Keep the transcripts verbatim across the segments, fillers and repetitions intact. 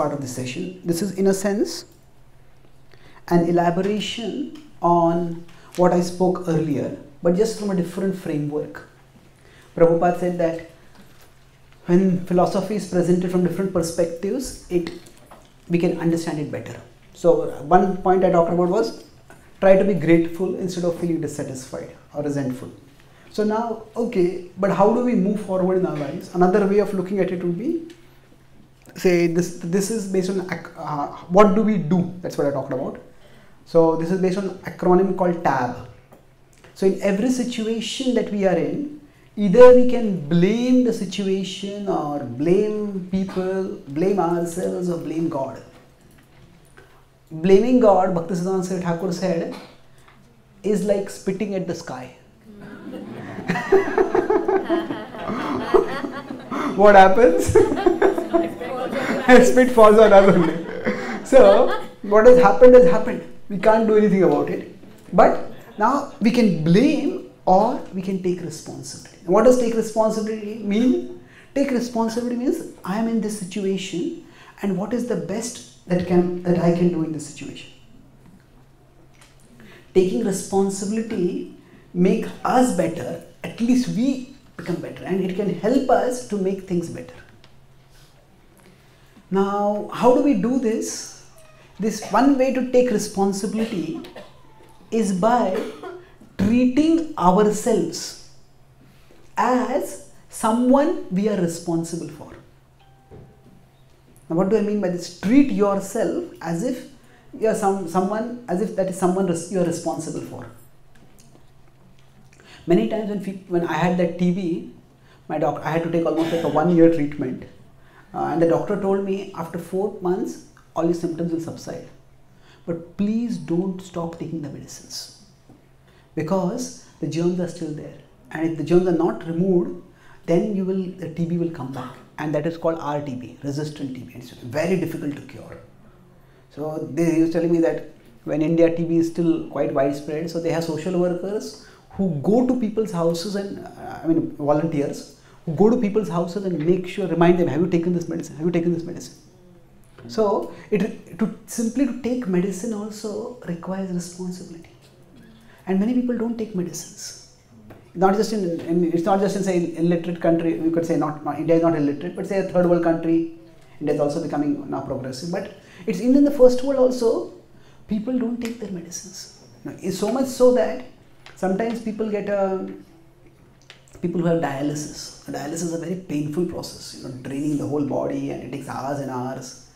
part of the session. This is, in a sense, an elaboration on what I spoke earlier, but just from a different framework. Prabhupada said that when philosophy is presented from different perspectives, it we can understand it better. So one point I talked about was try to be grateful instead of feeling dissatisfied or resentful. So now, okay, but how do we move forward in our lives? Another way of looking at it would be, say, this, this is based on uh, what do we do? That's what I talked about. So this is based on an acronym called TAB. So in every situation that we are in, either we can blame the situation or blame people, blame ourselves, or blame God. Blaming God, Bhaktisiddhanta Thakur said, is like spitting at the sky. What happens? Spit falls on us only. So what has happened has happened. We can't do anything about it. But now we can blame or we can take responsibility. What does take responsibility mean? Take responsibility means I am in this situation and what is the best that can that I can do in this situation. Taking responsibility make us better, at least we become better, and it can help us to make things better. Now, how do we do this? This one way to take responsibility is by treating ourselves as someone we are responsible for. Now, what do I mean by this? Treat yourself as if you are some someone, as if that is someone you are responsible for. Many times when, when I had that T B, my doc, I had to take almost like a one year treatment, uh, and the doctor told me after four months all your symptoms will subside. But please don't stop taking the medicines because the germs are still there, and if the germs are not removed, then you will the T B will come back, and that is called R T B, resistant T B, and it's very difficult to cure. So they, he was telling me that when India T B is still quite widespread, so they have social workers who go to people's houses and uh, I mean volunteers who go to people's houses and make sure remind them, have you taken this medicine? Have you taken this medicine? Mm-hmm. So it to simply to take medicine also requires responsibility, and many people don't take medicines. Not just in, in it's not just in say in illiterate country. You could say not, not India is not illiterate, but say a third world country. India is also becoming now progressive, but it's in, in the first world also people don't take their medicines. Now, it's so much so that sometimes people get a, people who have dialysis. Dialysis is a very painful process, you know, draining the whole body, and it takes hours and hours.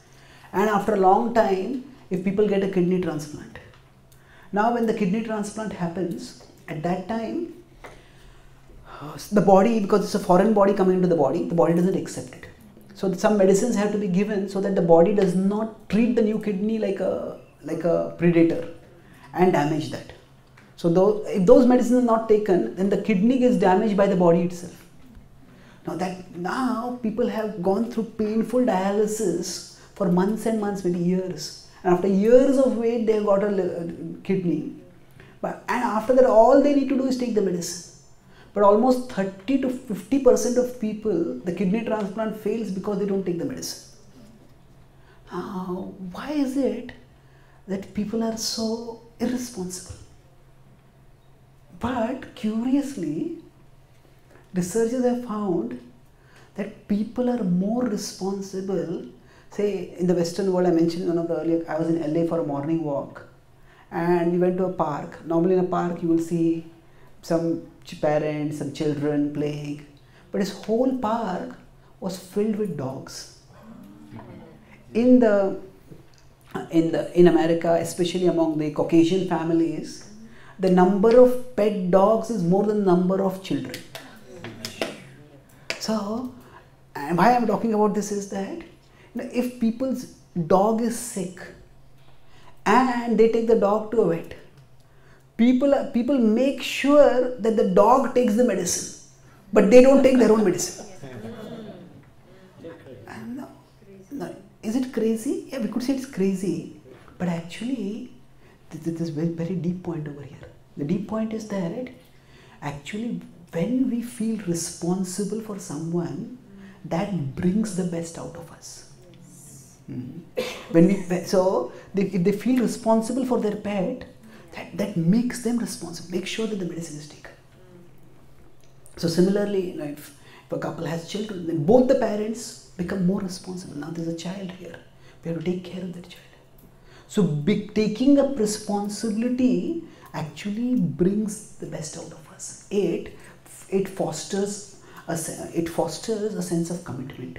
And after a long time, if people get a kidney transplant. Now when the kidney transplant happens, at that time, the body, because it's a foreign body coming into the body, the body doesn't accept it. So some medicines have to be given so that the body does not treat the new kidney like a, like a predator and damage that. So those, if those medicines are not taken, then the kidney gets damaged by the body itself. Now that now people have gone through painful dialysis for months and months, maybe years. And after years of wait, they've got a kidney. But, and after that, all they need to do is take the medicine. But almost thirty to fifty percent of people, the kidney transplant fails because they don't take the medicine. Now, why is it that people are so irresponsible? But curiously, researchers have found that people are more responsible. Say in the Western world, I mentioned one of the earlier, I was in L A for a morning walk and we went to a park. Normally in a park you will see some parents, some children playing, but this whole park was filled with dogs. In, the, in, the, in America, especially among the Caucasian families, the number of pet dogs is more than the number of children. So, and why I am talking about this is that if people's dog is sick and they take the dog to a vet, people, people make sure that the dog takes the medicine, but they don't take their own medicine. And no, no, is it crazy? Yeah, we could say it's crazy, but actually, this is a very, very deep point over here. The deep point is that actually when we feel responsible for someone, that brings the best out of us. Yes. Mm. When we, so they, if they feel responsible for their pet, that, that makes them responsible. Make sure that the medicine is taken. So similarly, you know, if, if a couple has children, then both the parents become more responsible. Now there's a child here. We have to take care of that child. So be, taking up responsibility actually brings the best out of us. It, it fosters a, it fosters a sense of commitment.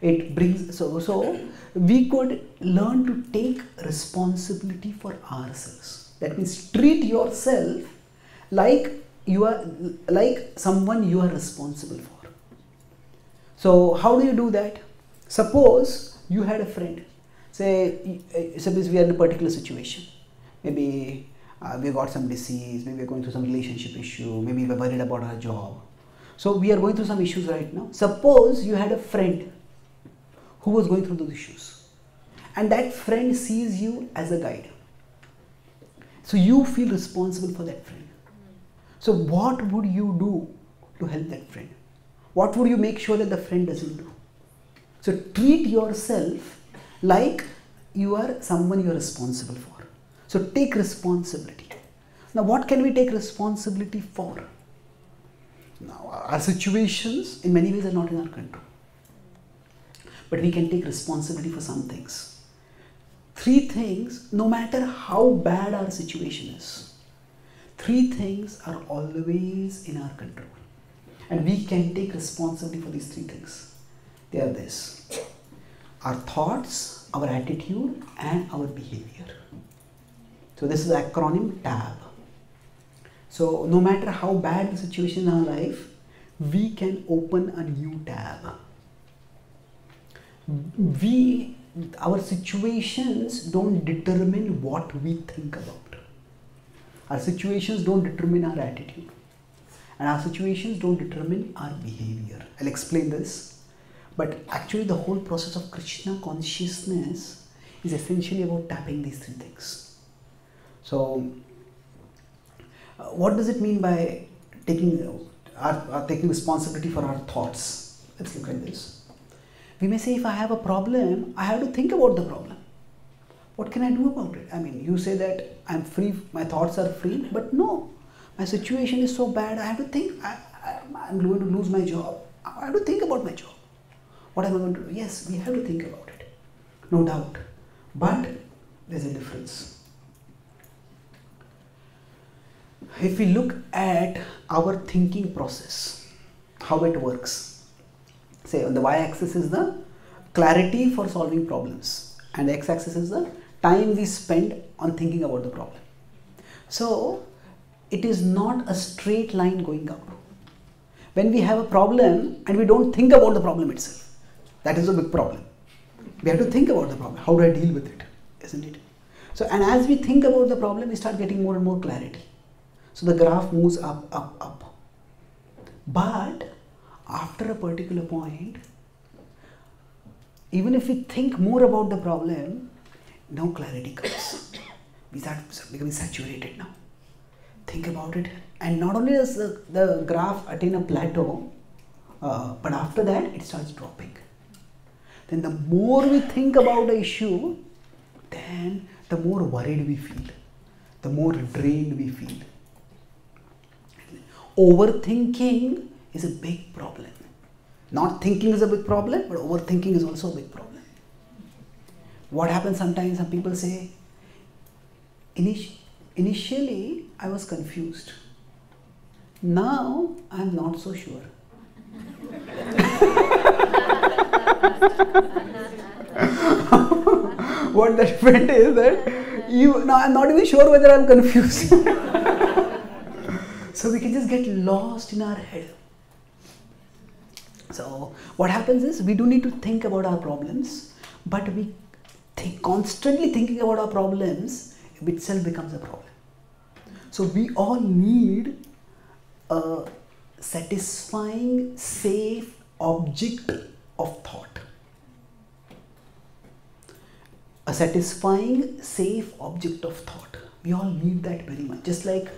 It brings, so, so we could learn to take responsibility for ourselves. That means treat yourself like you are, like someone you are responsible for. So how do you do that? Suppose you had a friend. Say, suppose we are in a particular situation. Maybe uh, we got some disease, maybe we are going through some relationship issue, maybe we are worried about our job. So we are going through some issues right now. Suppose you had a friend who was going through those issues, and that friend sees you as a guide. So you feel responsible for that friend. So what would you do to help that friend? What would you make sure that the friend doesn't do? So treat yourself like you are someone you are responsible for. So take responsibility. Now what can we take responsibility for? Now our situations in many ways are not in our control. But we can take responsibility for some things. Three things, no matter how bad our situation is, three things are always in our control. And we can take responsibility for these three things. They are this: our thoughts, our attitude, and our behavior. So this is the acronym TAB. So no matter how bad the situation in our life, we can open a new tab. We, our situations don't determine what we think about. Our situations don't determine our attitude, and our situations don't determine our behavior. I'll explain this, but actually the whole process of Krishna consciousness is essentially about tapping these three things. So uh, what does it mean by taking, uh, our, uh, taking responsibility for our thoughts? Let's look at this. We may say, if I have a problem, I have to think about the problem. What can I do about it? I mean, you say that I'm free, my thoughts are free, but no, my situation is so bad, I have to think, I, I, I'm going to lose my job. I have to think about my job. What am I going to do? Yes, we have to think about it, no doubt. But there's a difference. If we look at our thinking process, how it works, say on the y-axis is the clarity for solving problems, and the x-axis is the time we spend on thinking about the problem. So it is not a straight line going up. When we have a problem and we don't think about the problem itself, that is a big problem. We have to think about the problem. How do I deal with it? Isn't it? So, and as we think about the problem, we start getting more and more clarity. So the graph moves up, up, up. But after a particular point, even if we think more about the problem, now clarity comes. We start becoming saturated now. Think about it. And not only does the, the graph attain a plateau, uh, but after that it starts dropping. Then the more we think about the issue, then the more worried we feel, the more drained we feel. Overthinking is a big problem. Not thinking is a big problem, but overthinking is also a big problem. What happens sometimes, some people say, initially I was confused, now I'm not so sure. What that meant is that, you, now I'm not even sure whether I'm confused. So we can just get lost in our head. So what happens is, we do need to think about our problems, but we think, constantly thinking about our problems itself becomes a problem. So we all need a satisfying, safe object of thought. A satisfying, safe object of thought. We all need that very much. Just like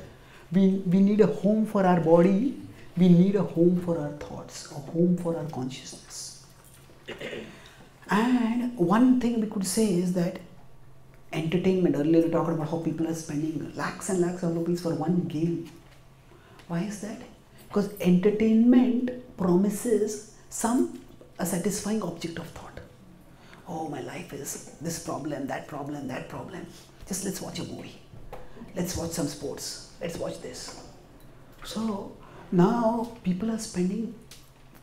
we, we need a home for our body, we need a home for our thoughts, a home for our consciousness. And one thing we could say is that entertainment, earlier we talked about how people are spending lakhs and lakhs of rupees for one game. Why is that? Because entertainment promises some a satisfying object of thought. Oh, my life is this problem, that problem, that problem. Just let's watch a movie. Let's watch some sports. Let's watch this. So now people are spending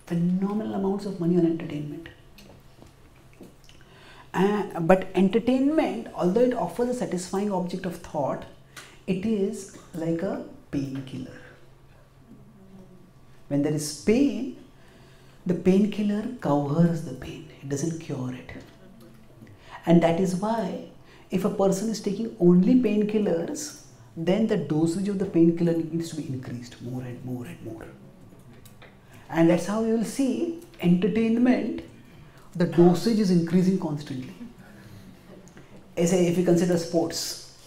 phenomenal amounts of money on entertainment. Uh, but entertainment, although it offers a satisfying object of thought, it is like a painkiller. When there is pain, the painkiller covers the pain. It doesn't cure it. And that is why if a person is taking only painkillers, then the dosage of the painkiller needs to be increased more and more and more. And that's how you will see entertainment, the dosage is increasing constantly. Say if you consider sports,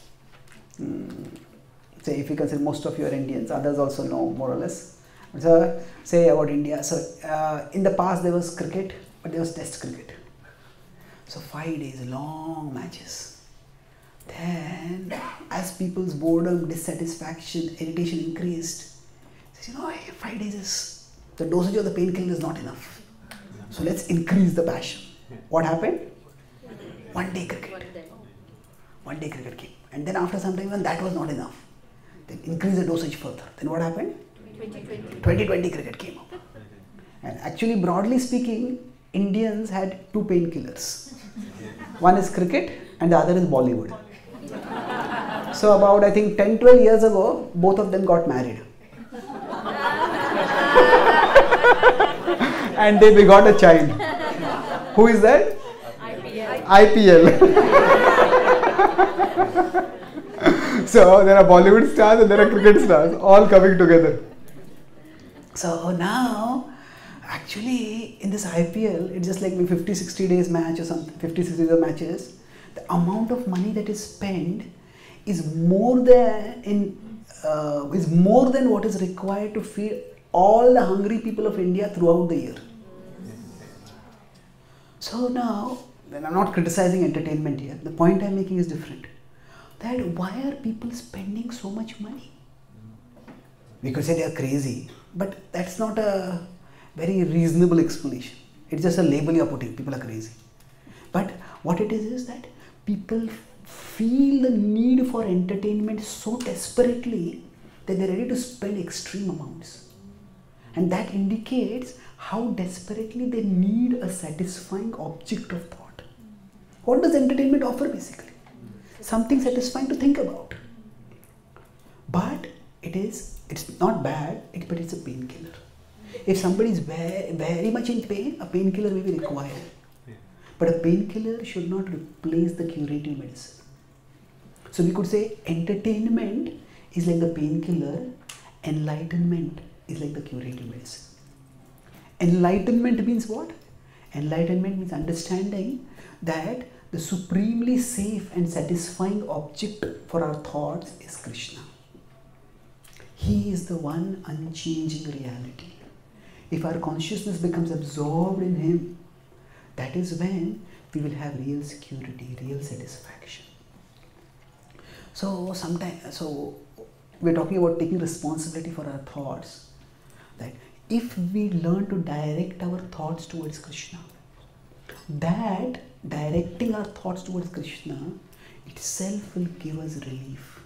say if you consider most of you are Indians, others also know more or less. So say about India, so uh, in the past there was cricket, but there was test cricket. So five days, long matches. Then, as people's boredom, dissatisfaction, irritation increased, says, you know, hey, five days is, the dosage of the painkiller is not enough. So let's increase the passion. What happened? One day cricket. One day cricket came. And then after some time, even that was not enough. Then increase the dosage further. Then what happened? twenty twenty cricket came up. And actually, broadly speaking, Indians had two painkillers. One is cricket and the other is Bollywood. So about, I think, ten twelve years ago, both of them got married. And they begot a child. Who is that? I P L. I P L. So there are Bollywood stars and there are cricket stars, all coming together. So now, actually, in this I P L, it's just like fifty sixty days match or something, fifty sixty days of matches. The amount of money that is spent is more than in uh, is more than what is required to feed all the hungry people of India throughout the year. So now, and I'm not criticizing entertainment here. The point I'm making is different. That why are people spending so much money? We could say they are crazy, but that's not a very reasonable explanation. It's just a label you're putting. People are crazy. But what it is is that people feel the need for entertainment so desperately that they're ready to spend extreme amounts. And that indicates how desperately they need a satisfying object of thought. What does entertainment offer basically? Something satisfying to think about. But it is, it's not bad, it, but it's a painkiller. If somebody is very, very much in pain, a painkiller may be required. But a painkiller should not replace the curative medicine. So we could say entertainment is like the painkiller, enlightenment is like the curative medicine. Enlightenment means what? Enlightenment means understanding that the supremely safe and satisfying object for our thoughts is Krishna. He is the one unchanging reality. If our consciousness becomes absorbed in Him, that is when we will have real security, real satisfaction. So sometimes, so we're talking about taking responsibility for our thoughts. That if we learn to direct our thoughts towards Krishna, that directing our thoughts towards Krishna itself will give us relief.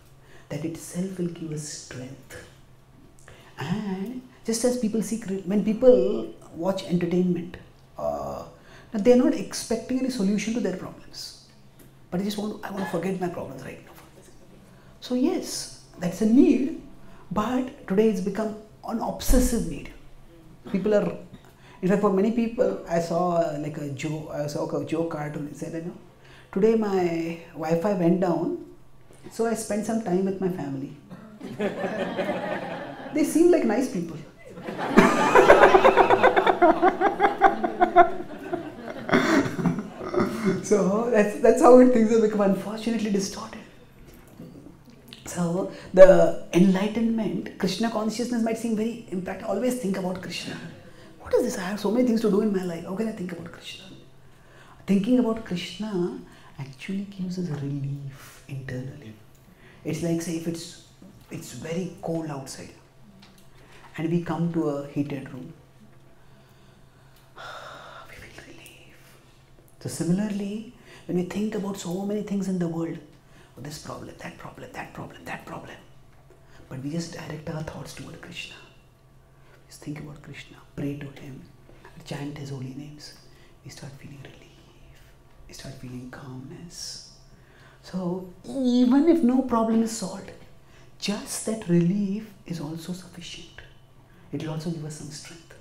That itself will give us strength. And just as people see, when people watch entertainment, uh, Now, they are not expecting any solution to their problems. But I just want, I want to forget my problems right now. So yes, that's a need. But today it's become an obsessive need. People are, in fact for many people, I saw like a joke, I saw a joke cartoon. It said, you know, today my Wi-Fi went down, so I spent some time with my family. They seem like nice people. So that's, that's how things have become unfortunately distorted. So the enlightenment, Krishna consciousness might seem very, in fact, always think about Krishna. What is this? I have so many things to do in my life. How can I think about Krishna? thinking about Krishna actually gives us relief internally. It's like, say, if it's, it's very cold outside and we come to a heated room, we feel relief. So similarly, when we think about so many things in the world, oh, this problem, that problem, that problem, that problem, but we just direct our thoughts toward Krishna. Just think about Krishna, pray to Him, chant His holy names, we start feeling relief, we start feeling calmness. So even if no problem is solved, just that relief is also sufficient. It will also give us some strength.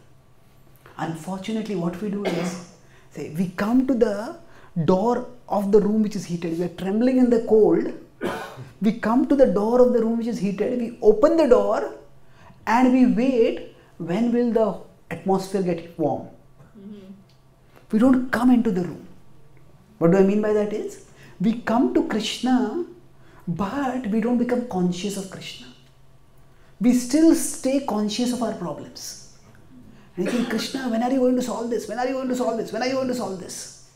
Unfortunately, what we do is, say, we come to the door of the room which is heated, we are trembling in the cold, we come to the door of the room which is heated, we open the door and we wait, when will the atmosphere get warm. Mm-hmm. We don't come into the room. What do I mean by that is, we come to Krishna, but we don't become conscious of Krishna. We still stay conscious of our problems. And you think, Krishna, when are you going to solve this? When are you going to solve this? When are you going to solve this?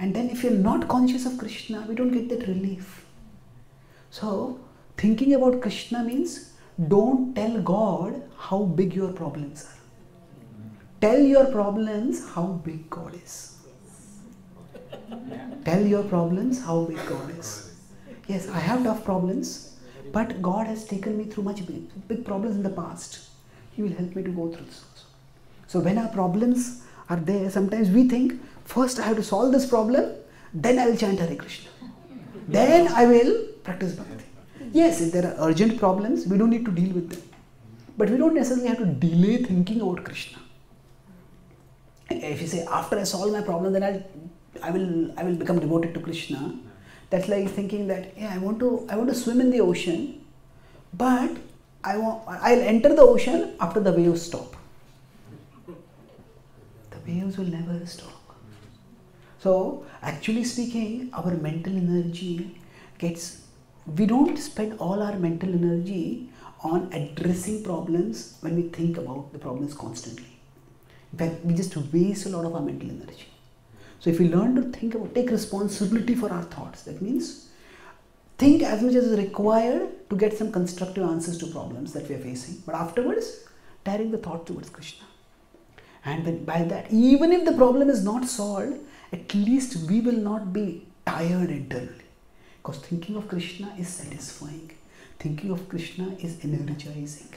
And then if you're not conscious of Krishna, we don't get that relief. So, thinking about Krishna means, don't tell God how big your problems are. Tell your problems how big God is. Yes. Tell your problems how big God is. Yes, I have tough problems, but God has taken me through much big, big problems in the past. He will help me to go through this also. So when our problems are there, sometimes we think, first I have to solve this problem, then I will chant Hare Krishna. Then I will practice Bhakti. Yes, if there are urgent problems, we don't need to deal with them. But we don't necessarily have to delay thinking about Krishna. If you say, after I solve my problem, then I'll, I will, I will become devoted to Krishna. That's like thinking that, yeah, I want to, I want to swim in the ocean, but I want, I'll enter the ocean after the waves stop. The waves will never stop. So, actually speaking, our mental energy gets, we don't spend all our mental energy on addressing problems when we think about the problems constantly. In fact, we just waste a lot of our mental energy. So if we learn to think about, take responsibility for our thoughts, that means think as much as is required to get some constructive answers to problems that we are facing, but afterwards, direct the thought towards Krishna. And then by that, even if the problem is not solved, at least we will not be tired internally. Because thinking of Krishna is satisfying. Thinking of Krishna is energizing.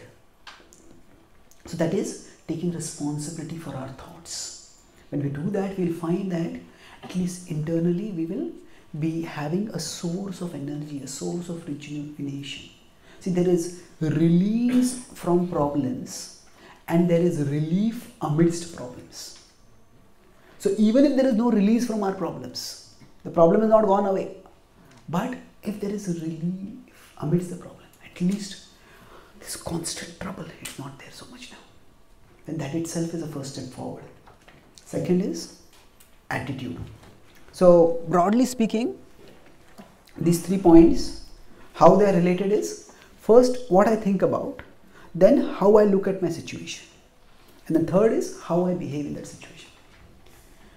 So that is taking responsibility for our thoughts. When we do that, we will find that at least internally we will be having a source of energy, a source of rejuvenation. See, there is release from problems and there is relief amidst problems. So even if there is no release from our problems, the problem is not gone away. But if there is relief amidst the problem, at least this constant trouble is not there so much now. Then that itself is a first step forward. Second is attitude. So broadly speaking, these three points, how they are related is, first what I think about, then how I look at my situation, and then third is how I behave in that situation.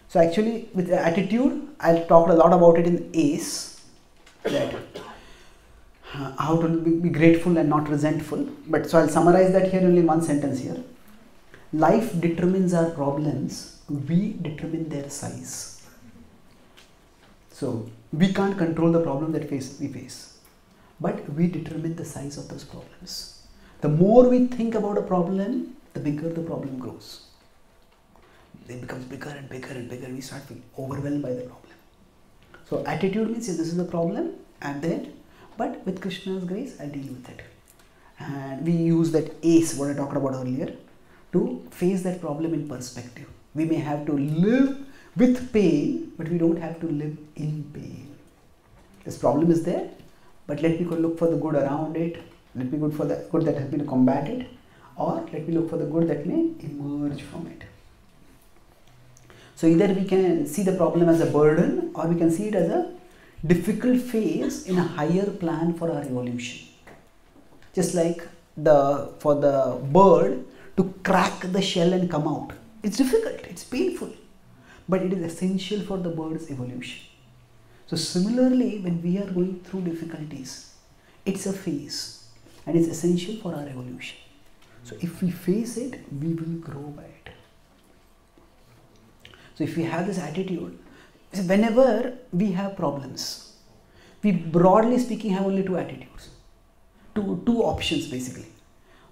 So actually with the attitude, I'll talk a lot about it in A C E, that uh, how to be grateful and not resentful, but so I'll summarize that here only in one sentence here. Life determines our problems, we determine their size. So, we can't control the problem that we face, but we determine the size of those problems. The more we think about a problem, the bigger the problem grows. It becomes bigger and bigger and bigger, we start feeling overwhelmed by the problem. So, attitude means, this is the problem, I'm there, but with Krishna's grace, I deal with it. And we use that A C E, what I talked about earlier, to face that problem in perspective. We may have to live with pain, but we don't have to live in pain. This problem is there, but let me go look for the good around it. Let me look for the good that helps me to combat it, or let me look for the good that may emerge from it. So either we can see the problem as a burden, or we can see it as a difficult phase in a higher plan for our evolution. Just like the for the bird, to crack the shell and come out. It's difficult, it's painful. but it is essential for the bird's evolution. So similarly, when we are going through difficulties, it's a phase and it's essential for our evolution. So if we face it, we will grow by it. So if we have this attitude, whenever we have problems, we broadly speaking have only two attitudes, two, two options basically.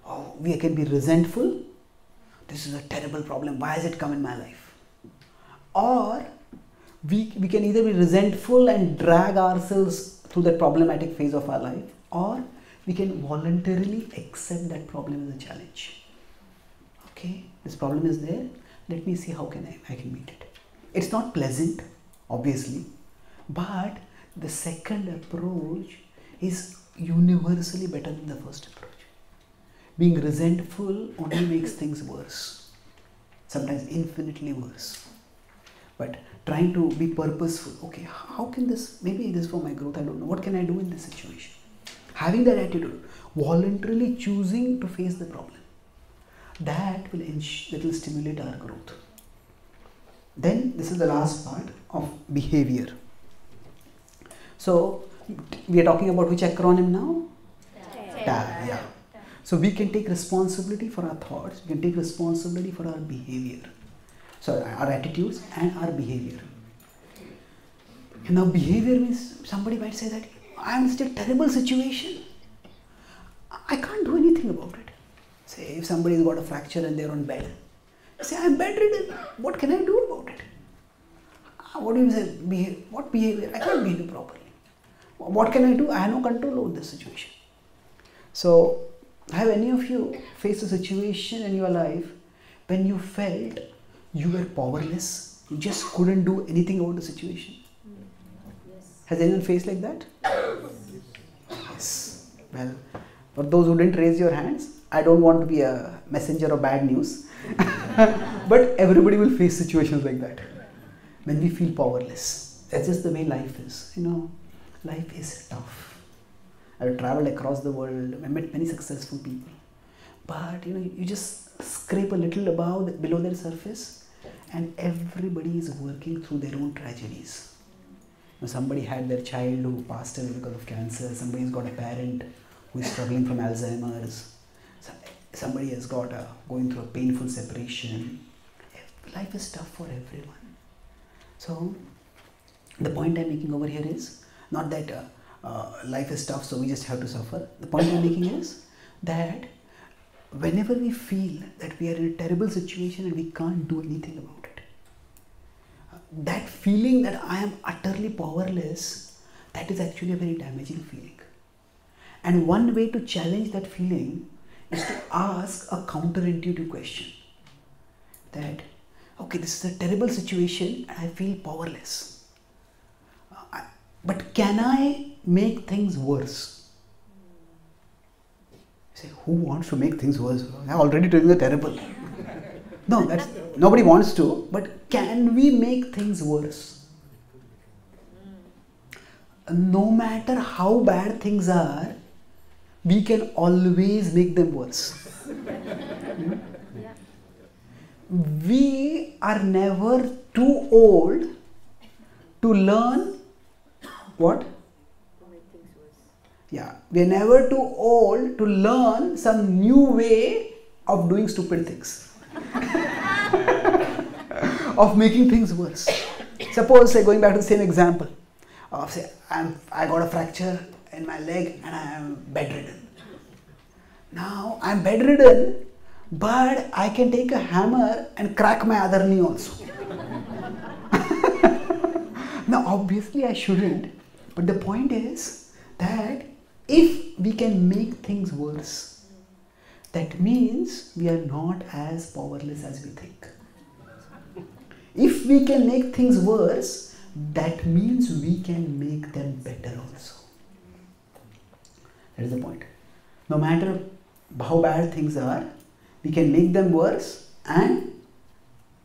Oh, we can be resentful, this is a terrible problem, why has it come in my life? Or we, we can either be resentful and drag ourselves through that problematic phase of our life, or we can voluntarily accept that problem as a challenge. Okay, this problem is there, let me see how can I, I can meet it. It's not pleasant, obviously, but the second approach is universally better than the first approach. Being resentful only makes things worse, sometimes infinitely worse. But trying to be purposeful, okay, how can this, maybe this is for my growth, I don't know, what can I do in this situation? Having that attitude, voluntarily choosing to face the problem, that will, that will stimulate our growth. Then this is the last part of behavior. So we are talking about which acronym now? T A B, yeah. So we can take responsibility for our thoughts, we can take responsibility for our behavior. So our attitudes and our behavior. And now behavior means somebody might say that I am in such a terrible situation, I can't do anything about it. Say if somebody has got a fracture and they are on bed, say I am bedridden, what can I do about it? What do you say? Behavior. What behavior? I can't behave properly. What can I do? I have no control over this situation. So have any of you faced a situation in your life when you felt you were powerless, you just couldn't do anything about the situation? Yes. Has anyone faced like that? Yes. Well, for those who didn't raise your hands, I don't want to be a messenger of bad news, but everybody will face situations like that when we feel powerless. That's just the way life is, you know, life is tough. I've traveled across the world, I met many successful people, but you know, you just scrape a little above, below their surface, and everybody is working through their own tragedies. You know, somebody had their child who passed away because of cancer, somebody's got a parent who is struggling from Alzheimer's, somebody has got a, going through a painful separation. Life is tough for everyone. So the point I'm making over here is not that uh, Uh, life is tough, so we just have to suffer. The point I'm making is that whenever we feel that we are in a terrible situation and we can't do anything about it, uh, that feeling that I am utterly powerless, that is actually a very damaging feeling. And one way to challenge that feeling is to ask a counterintuitive question. That, okay, this is a terrible situation and I feel powerless. Uh, I, but can I make things worse? You say, who wants to make things worse? I already told you they're terrible. No, that's, nobody wants to, but can we make things worse? No matter how bad things are, we can always make them worse. Hmm? Yeah. We are never too old to learn what? Yeah, we are never too old to learn some new way of doing stupid things, of making things worse. Suppose, say, going back to the same example, of say, I'm, I got a fracture in my leg and I am bedridden. Now, I am bedridden, but I can take a hammer and crack my other knee also. Now, obviously, I shouldn't, but the point is that if we can make things worse, that means we are not as powerless as we think. If we can make things worse, that means we can make them better also. That is the point. No matter how bad things are, we can make them worse and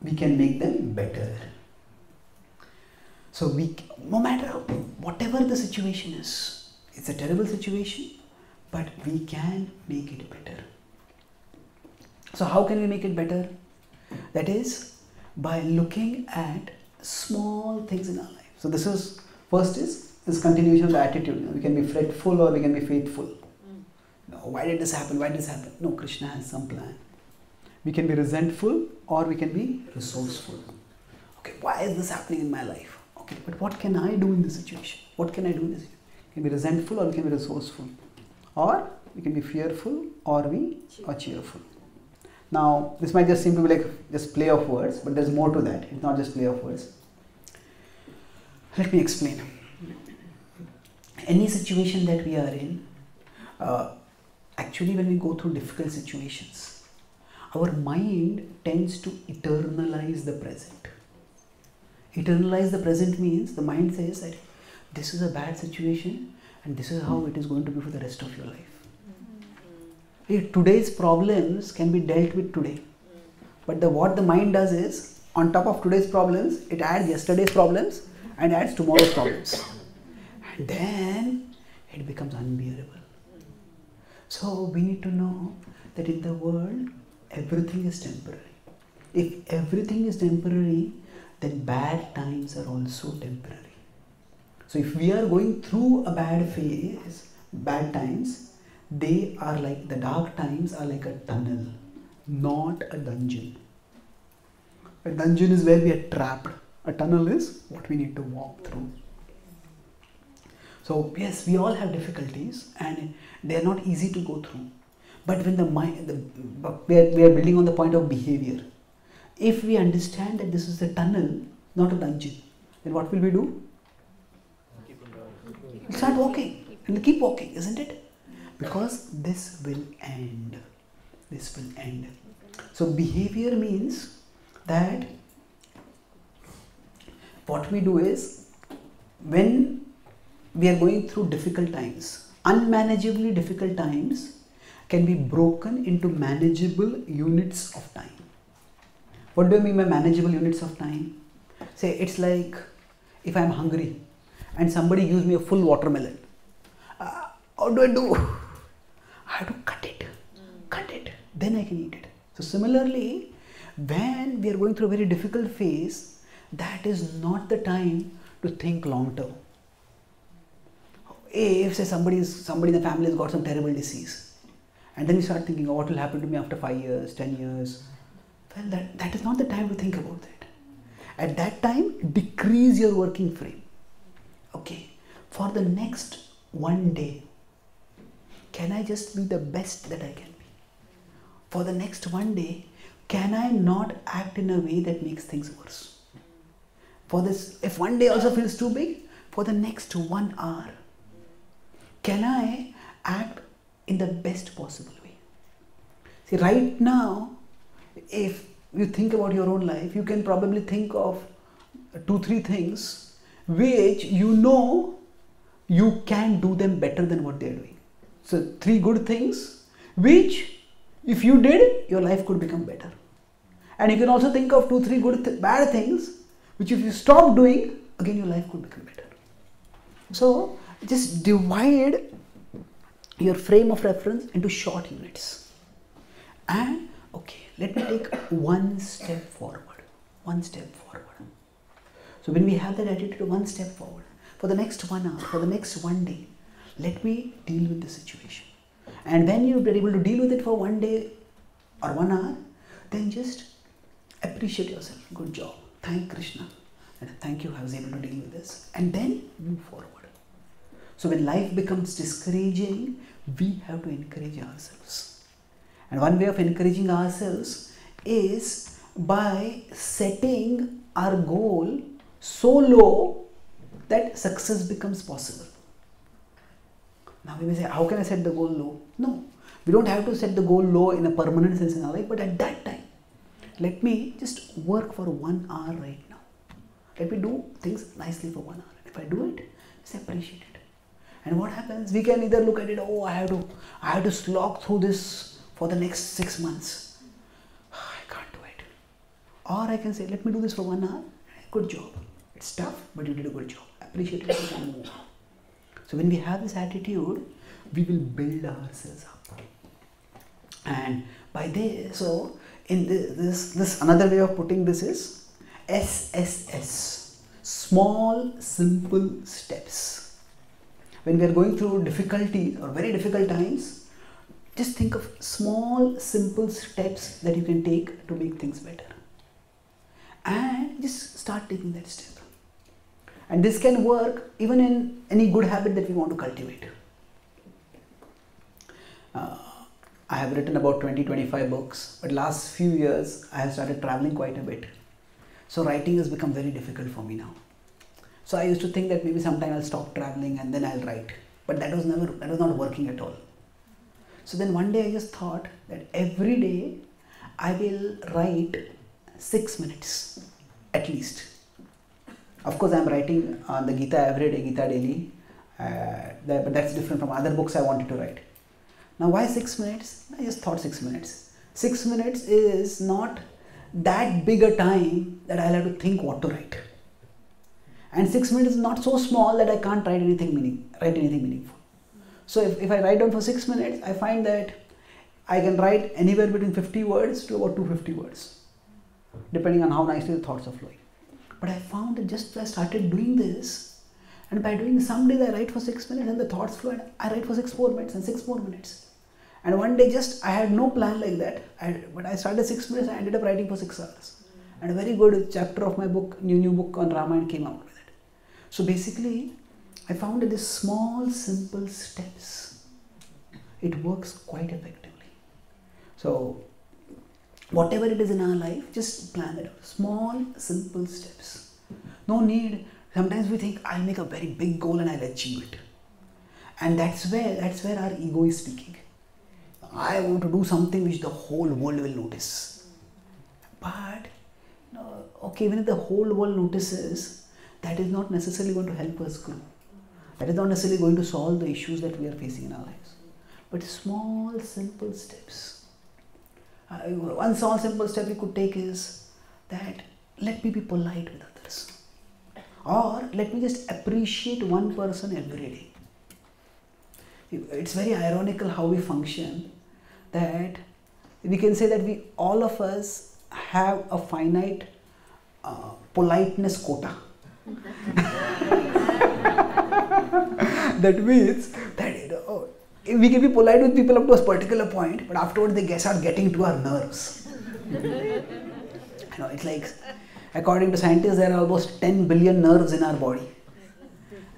we can make them better. So we, no matter whatever the situation is, it's a terrible situation, but we can make it better. So how can we make it better? That is by looking at small things in our life. So this is, first is this continuation of the attitude. You know, we can be fretful or we can be faithful. Mm. No, why did this happen? Why did this happen? No, Krishna has some plan. We can be resentful or we can be resourceful. Okay, why is this happening in my life? Okay, but what can I do in this situation? What can I do in this situation? We can be resentful or we can be resourceful. Or we can be fearful or we are cheerful. Now, this might just seem to be like just play of words, but there's more to that. It's not just play of words. Let me explain. Any situation that we are in, uh, actually when we go through difficult situations, our mind tends to eternalize the present. Eternalize the present means the mind says that this is a bad situation and this is how it is going to be for the rest of your life. Mm-hmm. Today's problems can be dealt with today. But the, what the mind does is, on top of today's problems, it adds yesterday's problems and adds tomorrow's problems. And then it becomes unbearable. So we need to know that in the world, everything is temporary. If everything is temporary, then bad times are also temporary. So if we are going through a bad phase, bad times, they are like, the dark times are like a tunnel, not a dungeon. A dungeon is where we are trapped. A tunnel is what we need to walk through. So yes, we all have difficulties and they are not easy to go through. But when the mind, the, we, are, we are building on the point of behavior. If we understand that this is a tunnel, not a dungeon, then what will we do? We'll start walking and keep walking, isn't it? Because this will end. This will end. So behavior means that what we do is, when we are going through difficult times, unmanageably difficult times can be broken into manageable units of time. What do I mean by manageable units of time? Say it's like if I'm hungry and somebody gives me a full watermelon. Uh, how do I do? I have to cut it. Mm. Cut it. Then I can eat it. So similarly, when we are going through a very difficult phase, that is not the time to think long term. If say somebody, somebody in the family has got some terrible disease and then we start thinking, oh, what will happen to me after five years, ten years? Well, that, that is not the time to think about that. At that time, decrease your working frame. Okay, for the next one day, can I just be the best that I can be? For the next one day, can I not act in a way that makes things worse? For this, if one day also feels too big, for the next one hour, can I act in the best possible way? See, right now, if you think about your own life, you can probably think of two, three things which you know you can do them better than what they are doing. So three good things which if you did, your life could become better. And you can also think of two, three good th- bad things which if you stop doing, again your life could become better. So just divide your frame of reference into short units. And okay, let me take one step forward, one step forward. So when we have that attitude, one step forward, for the next one hour, for the next one day, let me deal with the situation. And when you are able to deal with it for one day or one hour, then just appreciate yourself. Good job. Thank Krishna. And thank you, I was able to deal with this. And then move forward. So when life becomes discouraging, we have to encourage ourselves. And one way of encouraging ourselves is by setting our goal so low that success becomes possible. Now we may say, how can I set the goal low? No, we don't have to set the goal low in a permanent sense in our life, but at that time, let me just work for one hour right now. Let me do things nicely for one hour. If I do it, just appreciate it. And what happens? We can either look at it, oh, I have to, I have to slog through this for the next six months, I can't do it. Or I can say, let me do this for one hour. Good job. It's tough, but you did a good job. Appreciate it. So when we have this attitude, we will build ourselves up. And by this, so in this, this, this another way of putting this is, S S S, small simple steps. When we are going through difficulty or very difficult times, just think of small simple steps that you can take to make things better. And just start taking that step. And this can work even in any good habit that we want to cultivate. Uh, I have written about twenty to twenty-five books, but last few years I have started traveling quite a bit. So writing has become very difficult for me now. So I used to think that maybe sometime I'll stop traveling and then I'll write. But that was never, that was not working at all. So then one day I just thought that every day I will write six minutes at least. Of course, I am writing on the Gita every day, Gita daily, uh, that, but that's different from other books I wanted to write. Now why six minutes? I just thought six minutes. Six minutes is not that big a time that I'll have to think what to write. And six minutes is not so small that I can't write anything, meaning, write anything meaningful. So if, if I write down for six minutes, I find that I can write anywhere between fifty words to about two hundred fifty words, depending on how nicely the thoughts are flowing. But I found that just I started doing this, and by doing some days I write for six minutes and the thoughts flow, and I write for six more minutes and six more minutes. And one day just I had no plan like that, I, but I started six minutes and I ended up writing for six hours. And a very good chapter of my book, new new book on Ramayana came out with it. So basically, I found that these small simple steps, it works quite effectively. So whatever it is in our life, just plan it out. Small, simple steps. No need. Sometimes we think, I'll make a very big goal and I'll achieve it. And that's where, that's where our ego is speaking. I want to do something which the whole world will notice. But, no, okay, even if the whole world notices, that is not necessarily going to help us grow. That is not necessarily going to solve the issues that we are facing in our lives. But small, simple steps. Uh, one small simple step we could take is that let me be polite with others, or let me just appreciate one person every day. It's very ironical how we function, that we can say that we, all of us, have a finite uh, politeness quota. That means that, you know, oh, we can be polite with people up to a particular point, but afterwards they start getting to our nerves. You know, it's like, according to scientists, there are almost ten billion nerves in our body.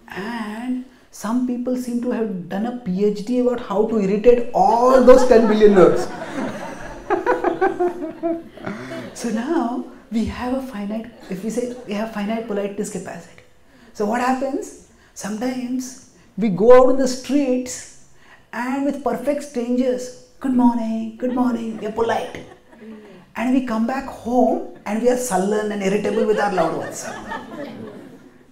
And some people seem to have done a PhD about how to irritate all those ten billion nerves. So now, we have a finite, if we say, we have finite politeness capacity. So what happens? Sometimes, we go out in the streets, and with perfect strangers, good morning, good morning, we are polite. And we come back home and we are sullen and irritable with our loved ones.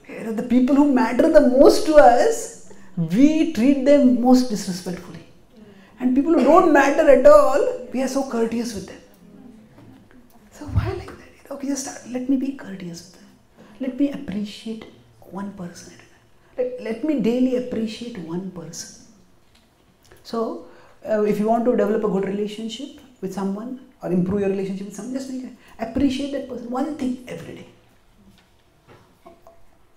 You know, the people who matter the most to us, we treat them most disrespectfully. And people who don't matter at all, we are so courteous with them. So why like that? Okay, just start. Let me be courteous with them. Let me appreciate one person. Let, let me daily appreciate one person. So, uh, if you want to develop a good relationship with someone or improve your relationship with someone, just make it, appreciate that person one thing every day.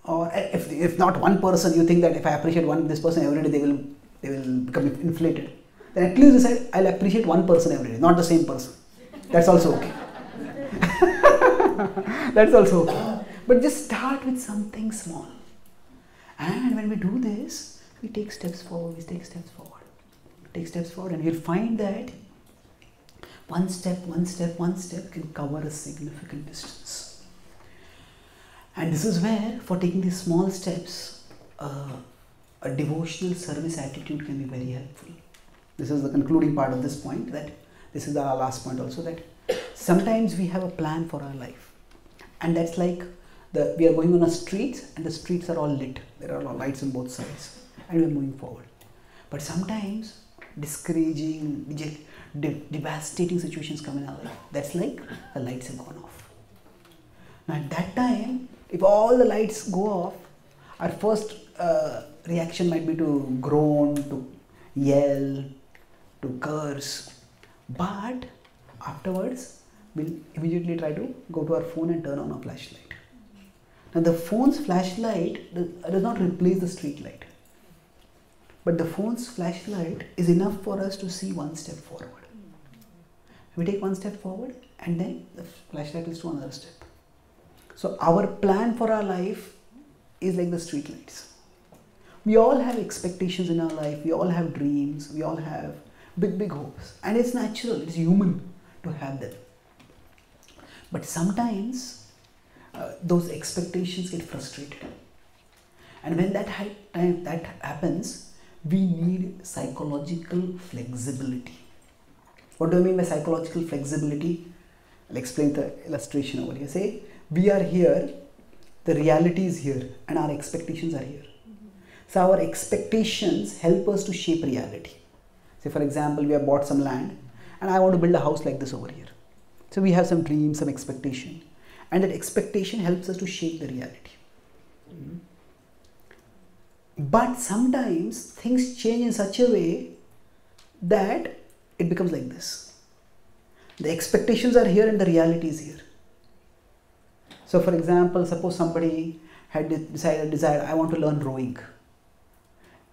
Or if, if not one person, you think that if I appreciate one this person every day, they will they will become inflated. Then at least decide, I'll appreciate one person every day, not the same person. That's also okay. That's also okay. But just start with something small. And when we do this, we take steps forward, we take steps forward. Take steps forward, and you'll find that one step, one step, one step can cover a significant distance. And this is where, for taking these small steps, uh, a devotional service attitude can be very helpful. This is the concluding part of this point, that this is our last point also, that sometimes we have a plan for our life. And that's like, the, we are going on a street and the streets are all lit. There are all lights on both sides and we're moving forward. But sometimes, discouraging, de de devastating situations come in our life. That's like the lights have gone off. Now at that time, if all the lights go off, our first uh, reaction might be to groan, to yell, to curse. But afterwards, we'll immediately try to go to our phone and turn on our flashlight. Now the phone's flashlight does not replace the street light. But the phone's flashlight is enough for us to see one step forward. We take one step forward and then the flashlight is to another step. So our plan for our life is like the street lights. We all have expectations in our life, we all have dreams, we all have big, big hopes. And it's natural, it's human to have them. But sometimes uh, those expectations get frustrated. And when that, time, that happens, we need psychological flexibility. What do I mean by psychological flexibility? I'll explain the illustration over here. Say, we are here, the reality is here, and our expectations are here. Mm-hmm. So our expectations help us to shape reality. Say for example, we have bought some land, and I want to build a house like this over here. So we have some dreams, some expectation, and that expectation helps us to shape the reality. Mm-hmm. But sometimes things change in such a way that it becomes like this. The expectations are here and the reality is here. So for example, suppose somebody had decided, desired, I want to learn rowing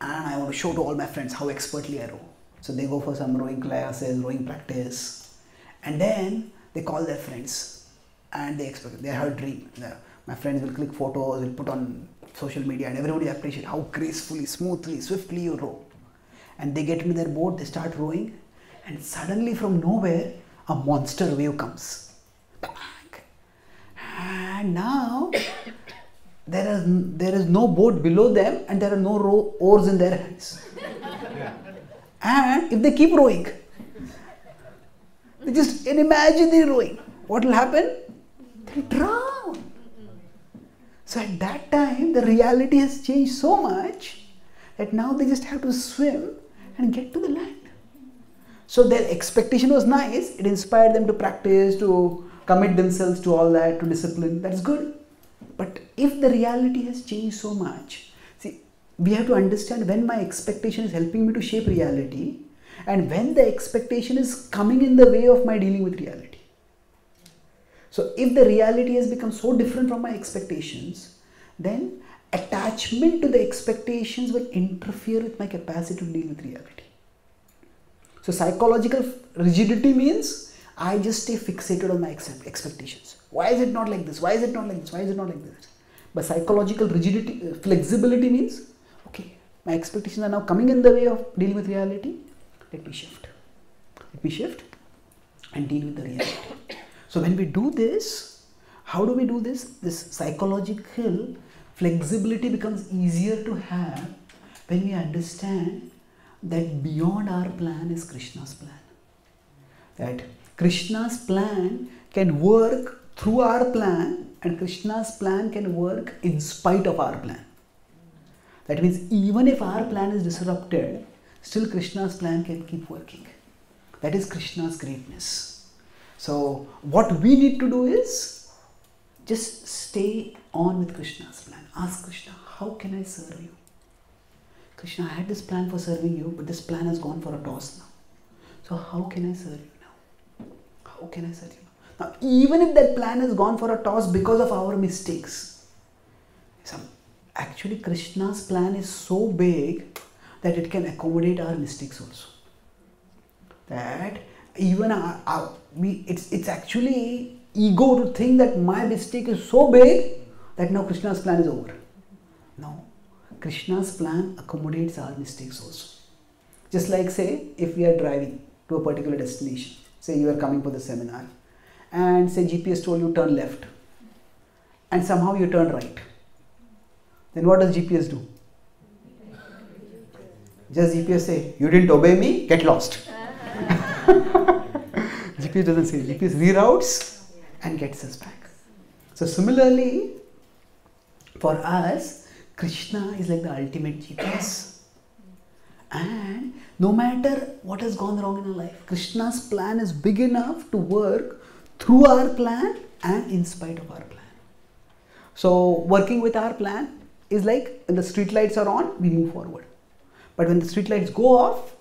and I want to show to all my friends how expertly I row. So they go for some rowing classes, rowing practice, and then they call their friends and they expect, they have a dream. My friends will click photos, will put on social media, and everybody appreciates how gracefully, smoothly, swiftly you row. And they get into their boat, they start rowing, and suddenly from nowhere a monster wave comes. And now there is, there is no boat below them and there are no row, oars in their hands. And if they keep rowing, they just imagine they're rowing. What will happen? They'll drown. So at that time the reality has changed so much that now they just have to swim and get to the land. So their expectation was nice, it inspired them to practice, to commit themselves to all that, to discipline, that's good. But if the reality has changed so much, see, we have to understand when my expectation is helping me to shape reality and when the expectation is coming in the way of my dealing with reality. So if the reality has become so different from my expectations, then attachment to the expectations will interfere with my capacity to deal with reality. So psychological rigidity means I just stay fixated on my expectations. Why is it not like this? Why is it not like this? Why is it not like this? But psychological rigidity, uh, flexibility means, okay, my expectations are now coming in the way of dealing with reality. Let me shift. Let me shift and deal with the reality. So when we do this, how do we do this? This psychological flexibility becomes easier to have when we understand that beyond our plan is Krishna's plan. That Krishna's plan can work through our plan and Krishna's plan can work in spite of our plan. That means even if our plan is disrupted, still Krishna's plan can keep working. That is Krishna's greatness. So what we need to do is just stay on with Krishna's plan. Ask Krishna, how can I serve you? Krishna, I had this plan for serving you, but this plan has gone for a toss now. So how can I serve you now? How can I serve you now? Now, even if that plan has gone for a toss because of our mistakes, some, actually Krishna's plan is so big that it can accommodate our mistakes also. That even our, our, we, it's, it's actually ego to think that my mistake is so big that now Krishna's plan is over. No. Krishna's plan accommodates our mistakes also. Just like say, if we are driving to a particular destination, say you are coming for the seminar and say G P S told you turn left and somehow you turn right. Then what does G P S do? Just G P S say, you didn't obey me, get lost. G P S doesn't say, G P S reroutes and gets us back. So similarly, for us, Krishna is like the ultimate G P S, and no matter what has gone wrong in our life, Krishna's plan is big enough to work through our plan and in spite of our plan. So working with our plan is like when the street lights are on, we move forward. But when the street lights go off,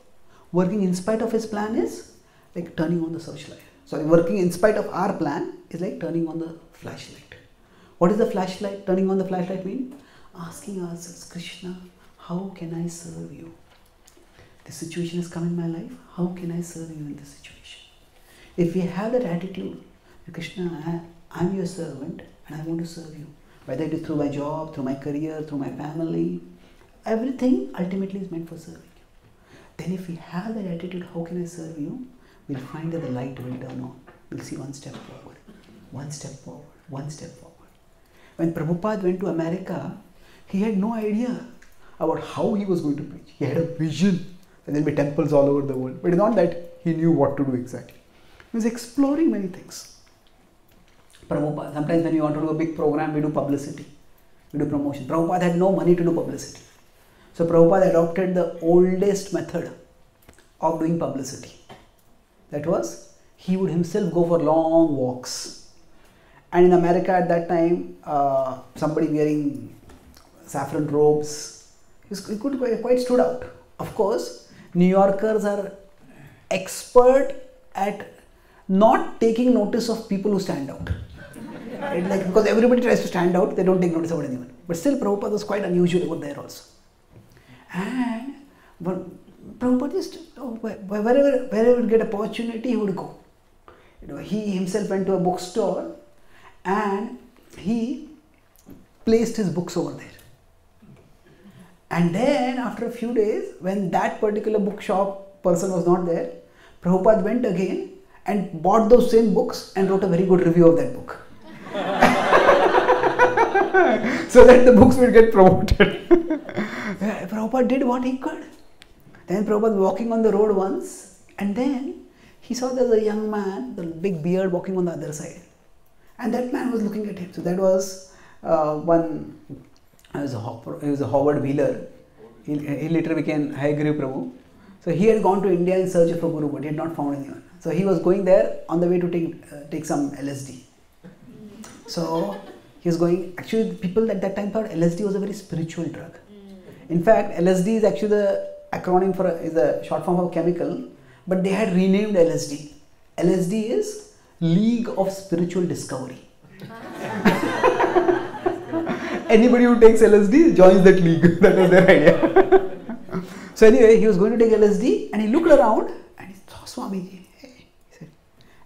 working in spite of his plan is like turning on the searchlight. sorry, working in spite of our plan is like turning on the flashlight. What is the flashlight? Turning on the flashlight means asking ourselves, Krishna, how can I serve you? This situation has come in my life. How can I serve you in this situation? If we have that attitude, Krishna, I am your servant and I want to serve you. Whether it is through my job, through my career, through my family, everything ultimately is meant for serving you. Then if we have that attitude, how can I serve you? We'll find that the light will turn on. We'll see one step forward, one step forward, one step forward. When Prabhupada went to America, he had no idea about how he was going to preach. He had a vision and there will be temples all over the world. But it's not that he knew what to do exactly. He was exploring many things. Prabhupada, sometimes when we want to do a big program, we do publicity, we do promotion. Prabhupada had no money to do publicity. So Prabhupada adopted the oldest method of doing publicity. That was, he would himself go for long walks. And in America at that time, uh, somebody wearing saffron robes, he could quite stood out. Of course, New Yorkers are expert at not taking notice of people who stand out. Right? Like, because everybody tries to stand out, they don't take notice about anyone. But still, Prabhupada was quite unusual over there also. And but Prabhupada just, oh, wherever, wherever he get opportunity, he would go. You know, he himself went to a bookstore and he placed his books over there. And then after a few days, when that particular bookshop person was not there, Prabhupada went again and bought those same books and wrote a very good review of that book. So that the books will get promoted. Prabhupada did what he could. Then Prabhupada was walking on the road once, and then he saw there was a young man, the big beard, walking on the other side. And that man was looking at him. So that was uh, one, he was, was a Howard Wheeler. He, he later became High Grip Prabhu. So he had gone to India in search of a guru, but he had not found anyone. So he was going there on the way to take, uh, take some L S D. So he was going, actually people at that time thought L S D was a very spiritual drug. In fact, L S D is actually the acronym for, a, is a short form of chemical, but they had renamed L S D. L S D is League of Spiritual Discovery. Anybody who takes L S D joins that league. That was their idea. So anyway, he was going to take L S D and he looked around and he saw Swamiji. Hey. He said,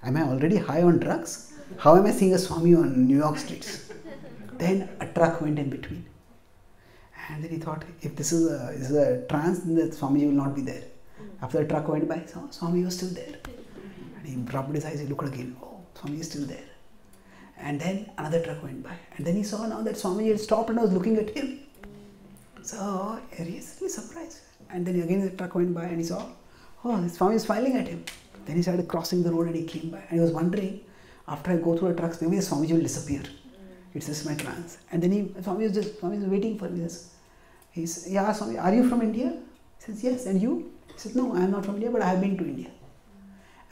am I already high on drugs? How am I seeing a Swami on New York streets? Then a truck went in between. And then he thought, if this is a, this is a trance, then the Swamiji will not be there. After the truck went by, so Swami was still there. And he rubbed his eyes, he looked again, oh, Swamiji is still there. And then another truck went by. And then he saw now that Swamiji had stopped and was looking at him. So he was really surprised. And then again the truck went by and he saw, oh, Swami is smiling at him. Then he started crossing the road and he came by. And he was wondering, after I go through the trucks, maybe the Swamiji will disappear. It's just my trance. And then he, Swamiji was just, Swamiji was waiting for me. He said, yeah, Swami, are you from India? He says, yes. And you? He said, no, I am not from India, but I have been to India.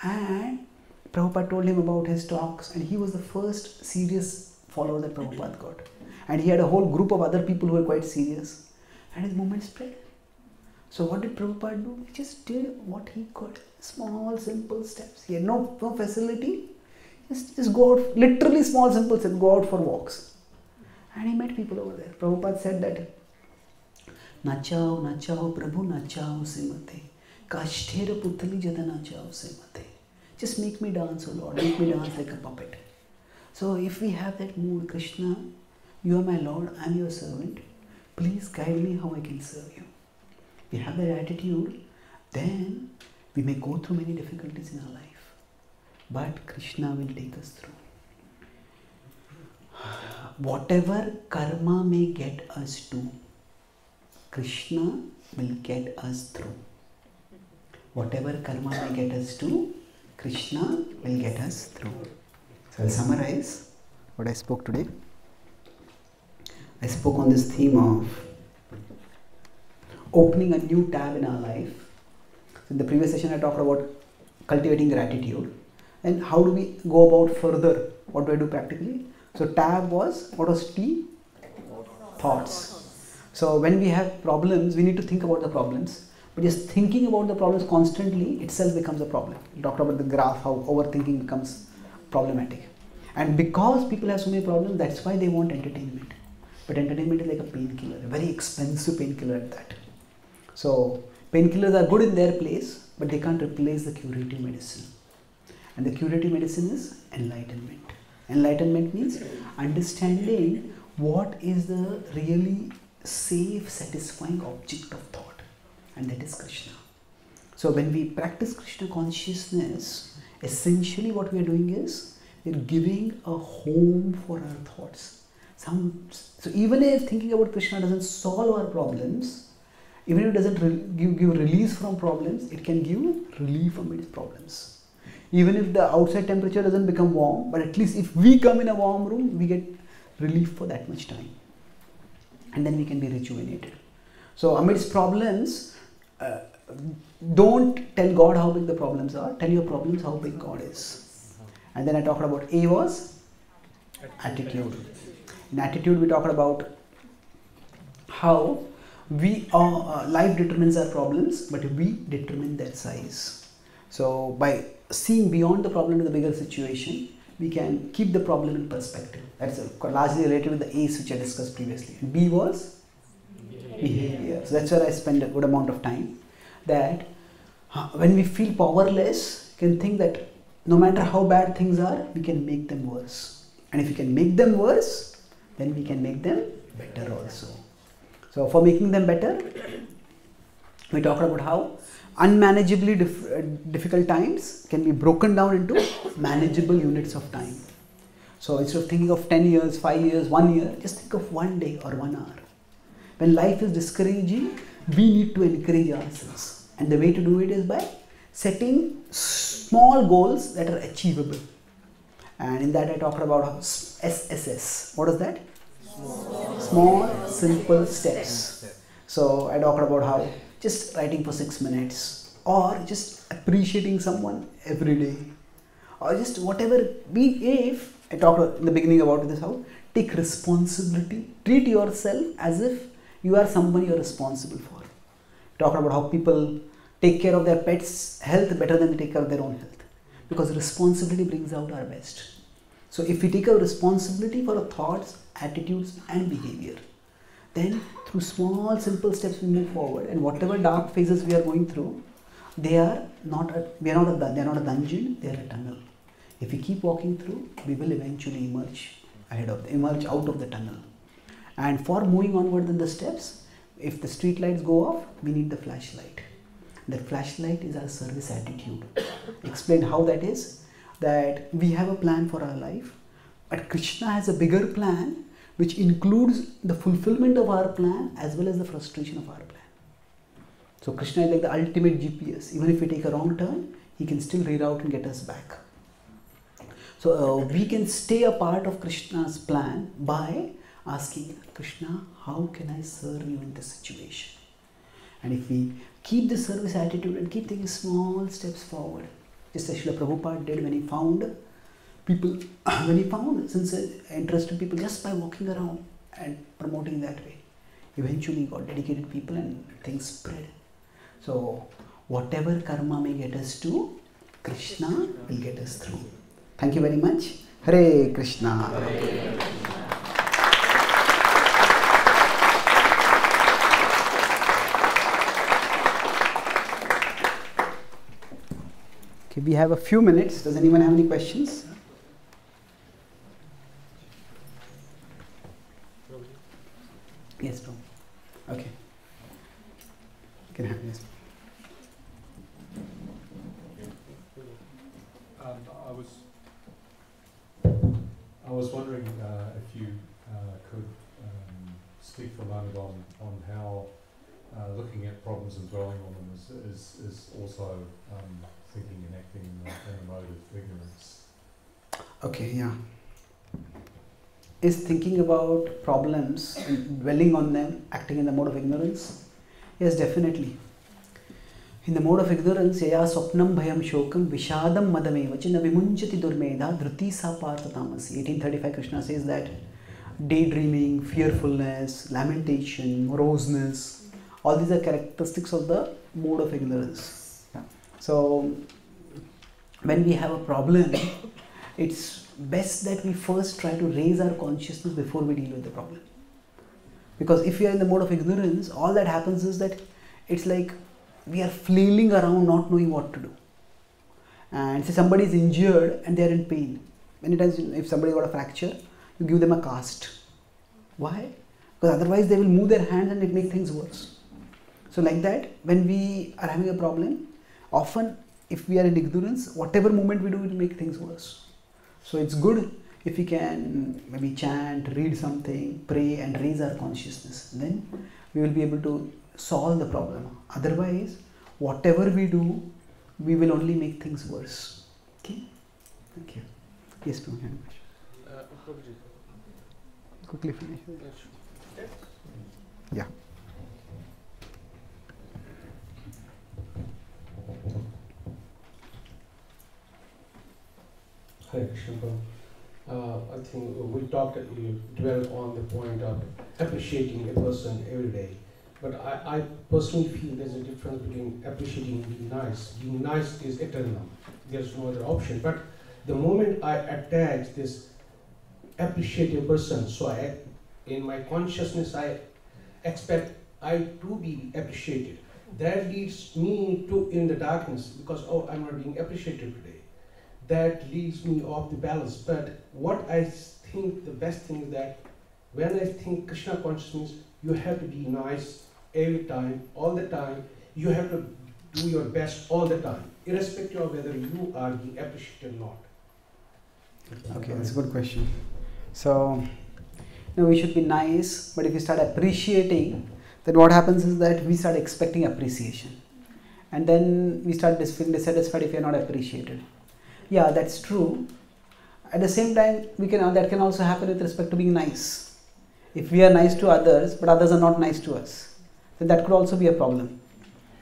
And Prabhupada told him about his talks, and he was the first serious follower that Prabhupada got. And he had a whole group of other people who were quite serious. And his movement spread. So what did Prabhupada do? He just did what he could. Small, simple steps. He had no, no facility. Just, just go out, literally small, simple steps, go out for walks. And he met people over there. Prabhupada said that, Nachao, nachao, Prabhu, nachao, simate. Kashtera putali jada nachao, simate. Just make me dance, O Lord. Make me dance like a puppet. So if we have that mood, Krishna, you are my Lord, I am your servant. Please guide me how I can serve you. We have that attitude, then we may go through many difficulties in our life. But Krishna will take us through. Whatever karma may get us to, Krishna will get us through. Whatever karma may get us to, Krishna will get us through. So I'll summarize what I spoke today. I spoke on this theme of opening a new tab in our life. In the previous session I talked about cultivating gratitude. And how do we go about further? What do I do practically? So tab was, what was T? Thoughts. So when we have problems, we need to think about the problems. But just thinking about the problems constantly itself becomes a problem. We'll talk about the graph, how overthinking becomes problematic. And because people have so many problems, that's why they want entertainment. But entertainment is like a painkiller, a very expensive painkiller at that. So painkillers are good in their place, but they can't replace the curative medicine. And the curative medicine is enlightenment. Enlightenment means understanding what is the really safe, satisfying object of thought, and that is Krishna. So when we practice Krishna consciousness, essentially what we are doing is we are giving a home for our thoughts. Some, so even if thinking about Krishna doesn't solve our problems, even if it doesn't re give, give release from problems, it can give relief from its problems. Even if the outside temperature doesn't become warm, but at least if we come in a warm room, we get relief for that much time. And then we can be rejuvenated. So amidst problems, uh, don't tell God how big the problems are, tell your problems how big God is. And then I talked about A was attitude. In attitude, we talked about how we are, uh, life determines our problems, but we determine their size. So by seeing beyond the problem to the bigger situation, we can keep the problem in perspective. That's largely related with the A's which I discussed previously. And B was behavior. So that's where I spend a good amount of time. That uh, when we feel powerless, we can think that no matter how bad things are, we can make them worse. And if we can make them worse, then we can make them better also. So for making them better, we talked about how unmanageably dif uh, difficult times can be broken down into manageable units of time. So instead of thinking of ten years, five years, one year, just think of one day or one hour. When life is discouraging, we need to encourage ourselves. And the way to do it is by setting small goals that are achievable. And in that I talked about S S S. What is that? Small, Small simple steps. So I talked about how just writing for six minutes or just appreciating someone every day or just whatever be if, I talked in the beginning about this how take responsibility, treat yourself as if you are someone you are responsible for. Talked about how people take care of their pets' health better than they take care of their own health. Because responsibility brings out our best. So if we take our responsibility for our thoughts, attitudes and behavior, then through small simple steps we move forward, and whatever dark phases we are going through, they are not a, we are not a, they are not a dungeon, they are a tunnel. If we keep walking through, we will eventually emerge, ahead of the, emerge out of the tunnel. And for moving onward in the steps, if the street lights go off, we need the flashlight. That flashlight is our service attitude. Explain how that is, that we have a plan for our life, but Krishna has a bigger plan which includes the fulfillment of our plan as well as the frustration of our plan. So Krishna is like the ultimate G P S. Even if we take a wrong turn, he can still reroute and get us back. So uh, we can stay a part of Krishna's plan by asking Krishna, how can I serve you in this situation? And if we keep the service attitude and keep taking small steps forward, just as Srila Prabhupada did when he found people, when he found sincere, interested people just by walking around and promoting that way. Eventually he got dedicated people and things spread. So whatever karma may get us to, Krishna will get us through. Thank you very much. Hare Krishna. Hare Krishna. Okay, we have a few minutes. Does anyone have any questions? Yes, Tom. Okay. Can I have this? Um, I was, I was wondering uh, if you uh, could um, speak for a moment on on how uh, looking at problems and dwelling on them is is, is also um, thinking and acting in a mode of ignorance. Okay, yeah. Is thinking about problems and dwelling on them acting in the mode of ignorance? Yes, definitely. In the mode of ignorance, yaya swapnam bhayam shokam vishadam madameva chinna vimunchati durmedha dhruti sa partha tamasi. eighteen thirty-five Krishna says that daydreaming, fearfulness, lamentation, moroseness, all these are characteristics of the mode of ignorance. So when we have a problem, it's best that we first try to raise our consciousness before we deal with the problem. Because if we are in the mode of ignorance, all that happens is that it's like we are flailing around not knowing what to do. And say somebody is injured and they are in pain. Many times if somebody got a fracture, you give them a cast. Why? Because otherwise they will move their hands and it makes things worse. So like that, when we are having a problem, often if we are in ignorance, whatever movement we do will make things worse. So it's good if we can maybe chant, read something, pray and raise our consciousness. Then we will be able to solve the problem. Otherwise, whatever we do, we will only make things worse. Okay? Thank you. Yes, please. Uh, Quickly finish. Yeah. Hare Krishna. Uh, I think we talked, you dwell on the point of appreciating a person every day. But I, I personally feel there's a difference between appreciating and being nice. Being nice is eternal. There's no other option. But the moment I attach this appreciative person, so I, in my consciousness, I expect I to be appreciated. That leads me to in the darkness because, oh, I'm not being appreciated today. That leaves me off the balance. But what I think the best thing is that when I think Krishna consciousness, you have to be nice every time, all the time. You have to do your best all the time, irrespective of whether you are being appreciated or not. Okay, that's a good question. So, no, we should be nice, but if you start appreciating, then what happens is that we start expecting appreciation. And then we start feeling dissatisfied if we are not appreciated. Yeah, that's true. At the same time, we can that can also happen with respect to being nice. If we are nice to others, but others are not nice to us, then that could also be a problem.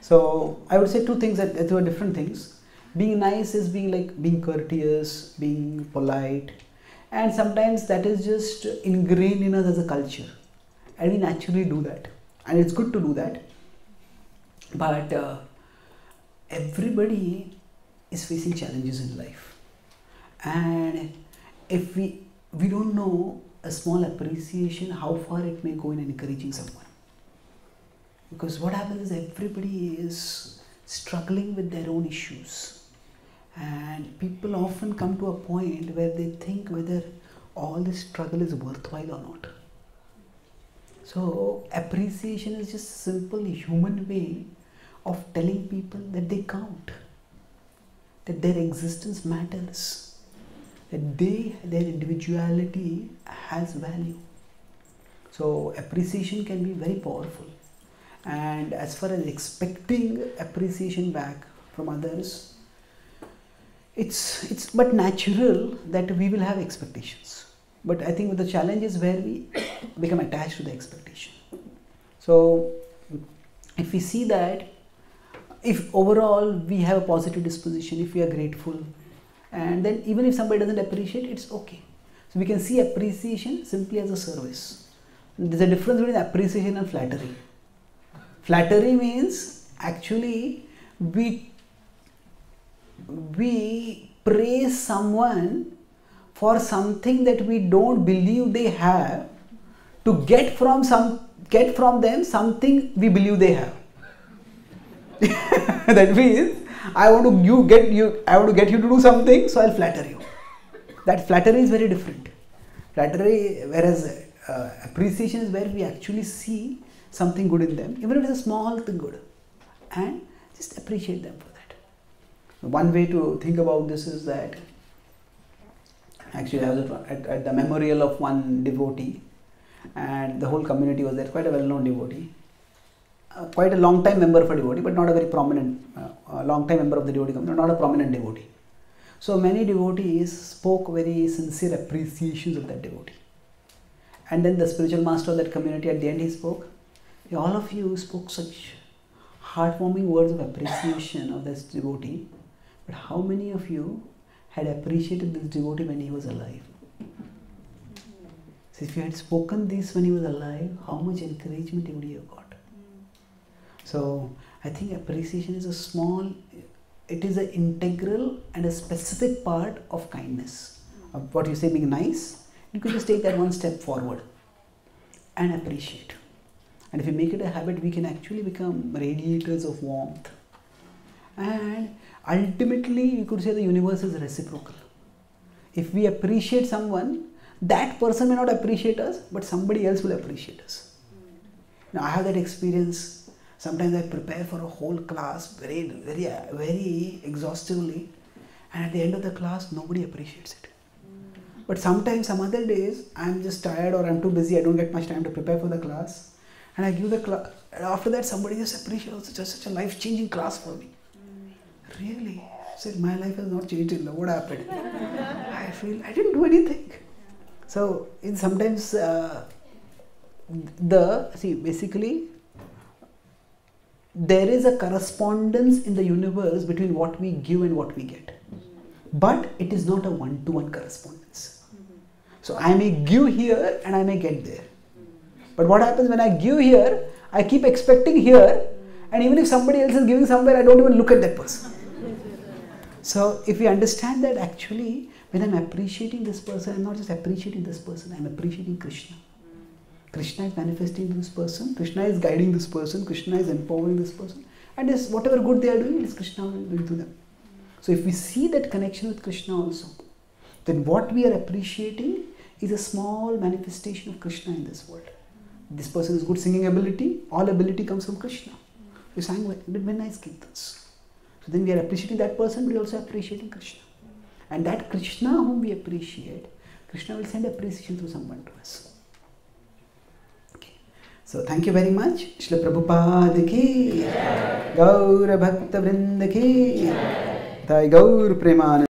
So I would say two things that, that were different things. Being nice is being like being courteous, being polite, and sometimes that is just ingrained in us as a culture, and we naturally do that, and it's good to do that. But uh, everybody is facing challenges in life, and if we we don't know a small appreciation, how far it may go in encouraging someone. Because what happens is everybody is struggling with their own issues, and people often come to a point where they think whether all this struggle is worthwhile or not. So appreciation is just a simple human way of telling people that they count, that their existence matters, that they, their individuality has value. So appreciation can be very powerful. And as far as expecting appreciation back from others, it's, it's but natural that we will have expectations. But I think the challenge is where we become attached to the expectation. So if we see that, if overall we have a positive disposition, if we are grateful, and then even if somebody doesn't appreciate, it's okay. So we can see appreciation simply as a service. There's a difference between appreciation and flattery. Flattery means actually we, we praise someone for something that we don't believe they have to get from, some, get from them something we believe they have. That means I want to you get you I want to get you to do something, so I'll flatter you. That flattery is very different. Flattery, whereas uh, appreciation is where we actually see something good in them, even if it's a small thing good, and just appreciate them for that. One way to think about this is that actually I was at, at the memorial of one devotee, and the whole community was there. Quite a well-known devotee. Uh, quite a long time member of a devotee, but not a very prominent, uh, uh, long time member of the devotee community, not a prominent devotee. So many devotees spoke very sincere appreciations of that devotee. And then the spiritual master of that community, at the end he spoke, all of you spoke such heartwarming words of appreciation of this devotee, but how many of you had appreciated this devotee when he was alive? So if you had spoken this when he was alive, how much encouragement would you have got? So I think appreciation is a small, it is an integral and a specific part of kindness. Of what you say being nice, you can just take that one step forward and appreciate. And if we make it a habit, we can actually become radiators of warmth. And ultimately, you could say the universe is reciprocal. If we appreciate someone, that person may not appreciate us, but somebody else will appreciate us. Now, I have that experience. Sometimes I prepare for a whole class very, very, very exhaustively, and at the end of the class, nobody appreciates it. But sometimes, some other days, I'm just tired or I'm too busy, I don't get much time to prepare for the class. And I give the class, and after that, somebody just appreciates it. Just such a life-changing class for me. Really? I said, my life has not changed till now. What happened? I feel I didn't do anything. So, in sometimes uh, the, see, basically, there is a correspondence in the universe between what we give and what we get. But it is not a one-to-one correspondence. So, I may give here and I may get there. But what happens when I give here, I keep expecting here, and even if somebody else is giving somewhere, I don't even look at that person. So, if we understand that actually, when I'm appreciating this person, I'm not just appreciating this person, I'm appreciating Krishna. Krishna is manifesting this person, Krishna is guiding this person, Krishna is empowering this person, and this, whatever good they are doing, it is Krishna doing to them. So if we see that connection with Krishna also, then what we are appreciating is a small manifestation of Krishna in this world. This person has good singing ability, all ability comes from Krishna. You sang very nice kirtans. So then we are appreciating that person, but we are also appreciating Krishna. And that Krishna whom we appreciate, Krishna will send appreciation through someone to us. So, thank you very much. Srila Prabhupada ki, Gaur Bhakta Vrinda ki, Thai Gaur Premanand.